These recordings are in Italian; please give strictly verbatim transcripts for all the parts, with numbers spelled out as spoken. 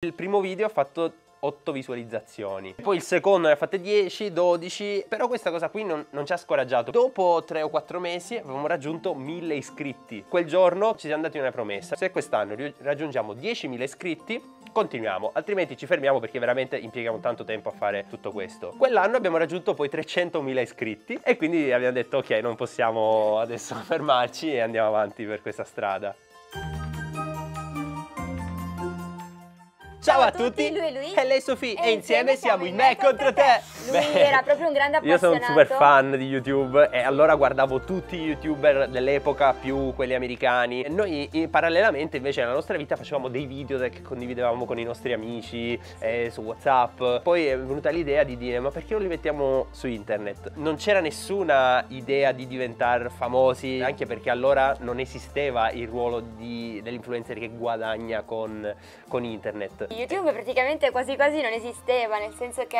Il primo video ha fatto otto visualizzazioni, poi il secondo ne ha fatte dieci, dodici, però questa cosa qui non, non ci ha scoraggiato. Dopo tre o quattro mesi avevamo raggiunto mille iscritti. Quel giorno ci siamo andati in una promessa: se quest'anno raggiungiamo diecimila iscritti continuiamo, altrimenti ci fermiamo, perché veramente impieghiamo tanto tempo a fare tutto questo. Quell'anno abbiamo raggiunto poi trecentomila iscritti e quindi abbiamo detto ok, non possiamo adesso fermarci e andiamo avanti per questa strada. Ciao a tutti, lui e lui e lei Sofì, e, e insieme siamo in Me contro Te. Lui era proprio un grande appassionato. Io sono un super fan di YouTube e allora guardavo tutti i YouTuber dell'epoca più quelli americani. E noi parallelamente invece nella nostra vita facevamo dei video che condividevamo con i nostri amici eh, su WhatsApp. Poi è venuta l'idea di dire: ma perché non li mettiamo su internet? Non c'era nessuna idea di diventare famosi, anche perché allora non esisteva il ruolo dell'influencer che guadagna con, con internet. YouTube praticamente quasi quasi non esisteva, nel senso che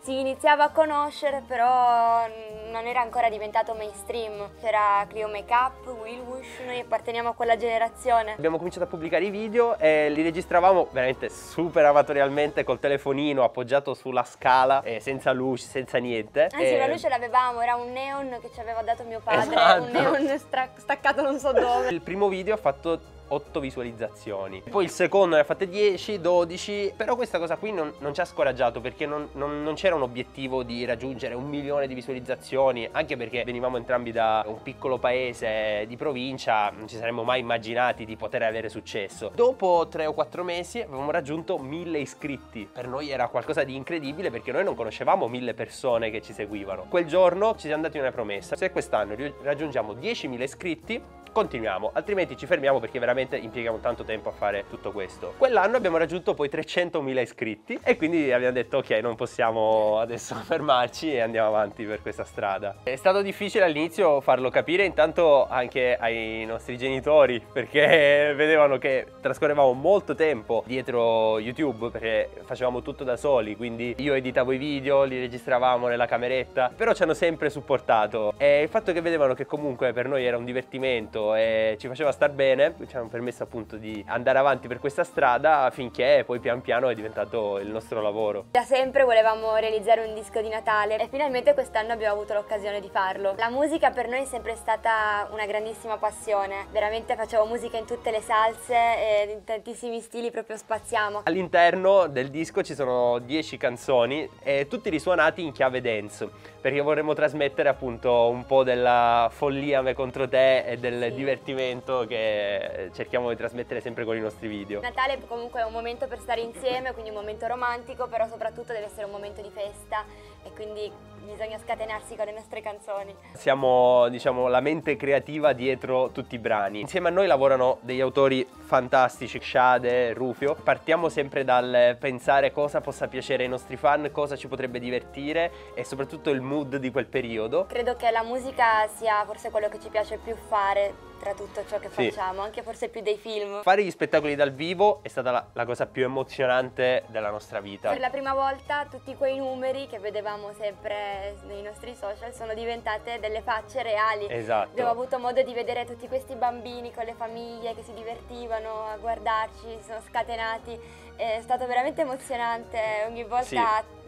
si iniziava a conoscere, però non era ancora diventato mainstream. C'era Clio Makeup, Will Wish, noi apparteniamo a quella generazione. Abbiamo cominciato a pubblicare i video e li registravamo veramente super amatorialmente col telefonino appoggiato sulla scala, eh, senza luce, senza niente. Anzi, e... una luce l'avevamo, era un neon che ci aveva dato mio padre, esatto. Un neon staccato non so dove. Il primo video ha fatto otto visualizzazioni, poi il secondo ne ha fatte dieci, dodici, però questa cosa qui non, non ci ha scoraggiato, perché non, non, non c'era un obiettivo di raggiungere un milione di visualizzazioni, anche perché venivamo entrambi da un piccolo paese di provincia, non ci saremmo mai immaginati di poter avere successo. Dopo tre o quattro mesi avevamo raggiunto mille iscritti, per noi era qualcosa di incredibile, perché noi non conoscevamo mille persone che ci seguivano. Quel giorno ci siamo andati in una promessa: se quest'anno raggiungiamo diecimila iscritti continuiamo, altrimenti ci fermiamo, perché veramente impieghiamo tanto tempo a fare tutto questo. Quell'anno abbiamo raggiunto poi trecentomila iscritti e quindi abbiamo detto ok, non possiamo adesso fermarci e andiamo avanti per questa strada. È stato difficile all'inizio farlo capire intanto anche ai nostri genitori, perché vedevano che trascorrevamo molto tempo dietro YouTube, perché facevamo tutto da soli, quindi io editavo i video, li registravamo nella cameretta, però ci hanno sempre supportato, e il fatto che vedevano che comunque per noi era un divertimento e ci faceva star bene, ci hanno permesso appunto di andare avanti per questa strada, finché poi pian piano è diventato il nostro lavoro. Da sempre volevamo realizzare un disco di Natale e finalmente quest'anno abbiamo avuto l'occasione di farlo. La musica per noi è sempre stata una grandissima passione, veramente facevo musica in tutte le salse e in tantissimi stili, proprio spaziamo. All'interno del disco ci sono dieci canzoni e tutti risuonati in chiave dance, perché vorremmo trasmettere appunto un po' della follia Me contro Te e del divertimento che cerchiamo di trasmettere sempre con i nostri video. Natale comunque è un momento per stare insieme, quindi un momento romantico, però soprattutto deve essere un momento di festa e quindi bisogna scatenarsi con le nostre canzoni. Siamo, diciamo, la mente creativa dietro tutti i brani. Insieme a noi lavorano degli autori fantastici: Xhade, Rufio. Partiamo sempre dal pensare cosa possa piacere ai nostri fan, cosa ci potrebbe divertire e soprattutto il mood di quel periodo. Credo che la musica sia forse quello che ci piace più fare tra tutto ciò che sì. facciamo, anche forse più dei film. Fare gli spettacoli dal vivo è stata la, la cosa più emozionante della nostra vita. Per la prima volta tutti quei numeri che vedevamo sempre nei nostri social sono diventate delle facce reali. Esatto. Abbiamo avuto modo di vedere tutti questi bambini con le famiglie che si divertivano a guardarci, si sono scatenati, è stato veramente emozionante, ogni volta sì.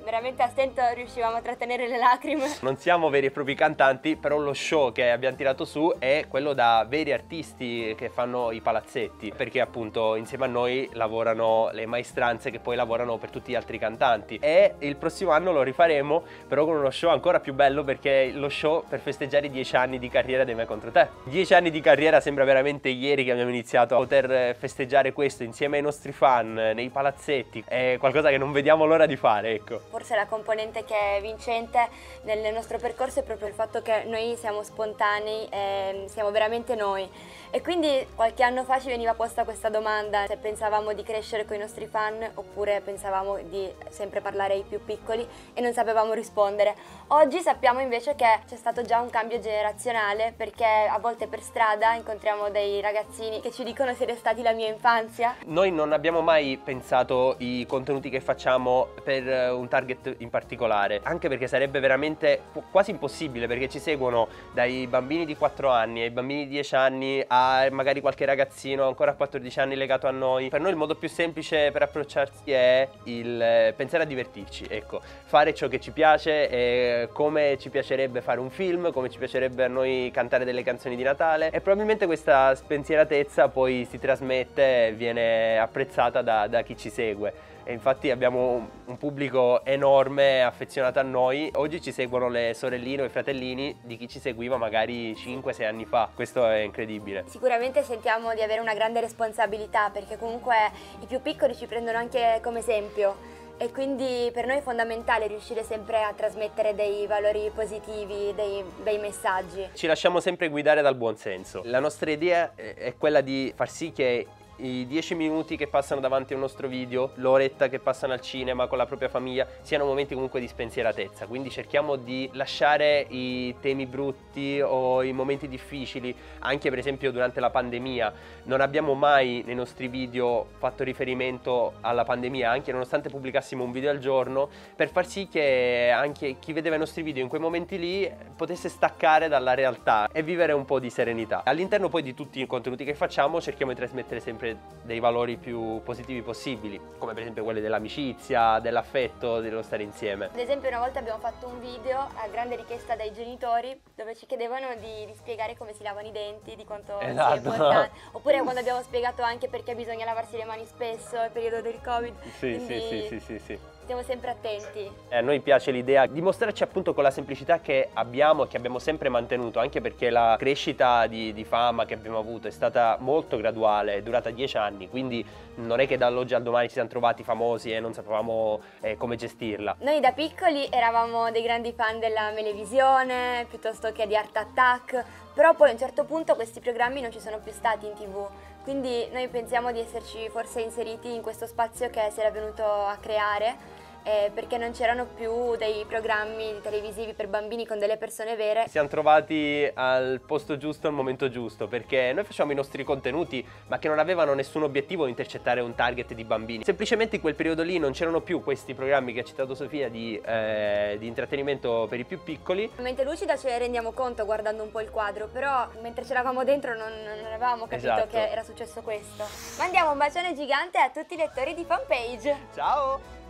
Veramente a stento riuscivamo a trattenere le lacrime. Non siamo veri e propri cantanti, però lo show che abbiamo tirato su è quello da veri artisti che fanno i palazzetti, perché appunto insieme a noi lavorano le maestranze che poi lavorano per tutti gli altri cantanti. E il prossimo anno lo rifaremo però con uno show ancora più bello, perché è lo show per festeggiare i dieci anni di carriera dei Me contro Te. Dieci anni di carriera, sembra veramente ieri che abbiamo iniziato a poter festeggiare questo insieme ai nostri fan nei palazzetti. È qualcosa che non vediamo l'ora di fare, ecco. Forse la componente che è vincente nel nostro percorso è proprio il fatto che noi siamo spontanei, e siamo veramente noi, e quindi qualche anno fa ci veniva posta questa domanda: se pensavamo di crescere con i nostri fan oppure pensavamo di sempre parlare ai più piccoli, e non sapevamo rispondere. Oggi sappiamo invece che c'è stato già un cambio generazionale, perché a volte per strada incontriamo dei ragazzini che ci dicono: siete stati la mia infanzia. Noi non abbiamo mai pensato i contenuti che facciamo per un target target in particolare, anche perché sarebbe veramente quasi impossibile, perché ci seguono dai bambini di quattro anni ai bambini di dieci anni a magari qualche ragazzino ancora a quattordici anni legato a noi. Per noi il modo più semplice per approcciarsi è il pensare a divertirci, ecco, fare ciò che ci piace, e come ci piacerebbe fare un film, come ci piacerebbe a noi cantare delle canzoni di Natale, e probabilmente questa spensieratezza poi si trasmette e viene apprezzata da, da chi ci segue. E infatti abbiamo un pubblico enorme affezionato a noi. Oggi ci seguono le sorelline o i fratellini di chi ci seguiva magari cinque sei anni fa. Questo è incredibile. Sicuramente sentiamo di avere una grande responsabilità, perché comunque i più piccoli ci prendono anche come esempio, e quindi per noi è fondamentale riuscire sempre a trasmettere dei valori positivi, dei bei messaggi. Ci lasciamo sempre guidare dal buon senso. La nostra idea è quella di far sì che i dieci minuti che passano davanti a un nostro video, l'oretta che passano al cinema con la propria famiglia, siano momenti comunque di spensieratezza. Quindi cerchiamo di lasciare i temi brutti o i momenti difficili. Anche per esempio durante la pandemia non abbiamo mai nei nostri video fatto riferimento alla pandemia, anche nonostante pubblicassimo un video al giorno, per far sì che anche chi vedeva i nostri video in quei momenti lì potesse staccare dalla realtà e vivere un po' di serenità. All'interno poi di tutti i contenuti che facciamo cerchiamo di trasmettere sempre dei valori più positivi possibili, come per esempio quelli dell'amicizia, dell'affetto, dello stare insieme. Ad esempio una volta abbiamo fatto un video a grande richiesta dai genitori dove ci chiedevano di, di spiegare come si lavano i denti, di quanto esatto. sia importante, oppure quando abbiamo spiegato anche perché bisogna lavarsi le mani spesso nel periodo del Covid. Sì, quindi... sì, sì, sì, sì, sì. Stiamo sempre attenti. Eh, a noi piace l'idea di mostrarci appunto con la semplicità che abbiamo e che abbiamo sempre mantenuto, anche perché la crescita di, di fama che abbiamo avuto è stata molto graduale, è durata dieci anni, quindi non è che dall'oggi al domani ci siamo trovati famosi e non sapevamo eh, come gestirla. Noi da piccoli eravamo dei grandi fan della Melevisione, piuttosto che di Art Attack, però poi a un certo punto questi programmi non ci sono più stati in tv. Quindi noi pensiamo di esserci forse inseriti in questo spazio che si era venuto a creare, eh, perché non c'erano più dei programmi televisivi per bambini con delle persone vere. Siamo trovati al posto giusto, al momento giusto, perché noi facciamo i nostri contenuti ma che non avevano nessun obiettivo di intercettare un target di bambini. Semplicemente in quel periodo lì non c'erano più questi programmi che ha citato Sofia di, eh, di intrattenimento per i più piccoli. Mente lucida ce ne rendiamo conto guardando un po' il quadro, però mentre ce l'avamo dentro non, non avevamo capito esatto. che era successo questo. Mandiamo un bacione gigante a tutti i lettori di Fanpage. Ciao!